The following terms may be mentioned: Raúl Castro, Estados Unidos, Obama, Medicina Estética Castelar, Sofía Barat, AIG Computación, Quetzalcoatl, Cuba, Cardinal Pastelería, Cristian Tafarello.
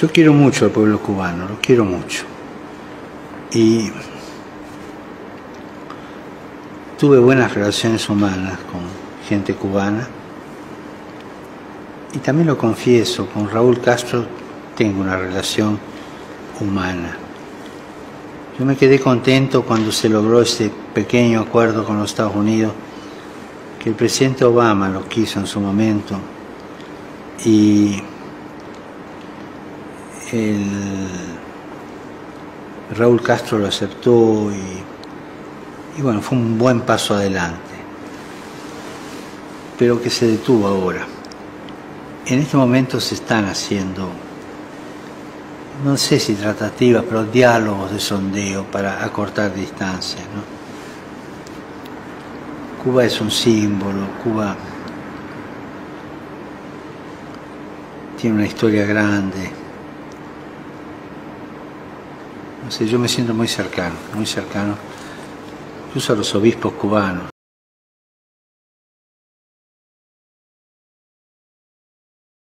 Yo quiero mucho al pueblo cubano, lo quiero mucho. Y tuve buenas relaciones humanas con gente cubana. Y también lo confieso, con Raúl Castro tengo una relación humana. Yo me quedé contento cuando se logró este pequeño acuerdo con los Estados Unidos, que el presidente Obama lo quiso en su momento, y Raúl Castro lo aceptó, y bueno, fue un buen paso adelante, pero que se detuvo ahora. En este momento se están haciendo, no sé si tratativas, pero diálogos de sondeo para acortar distancias, ¿no? Cuba es un símbolo, Cuba tiene una historia grande. No sé, yo me siento muy cercano, muy cercano. Incluso a los obispos cubanos.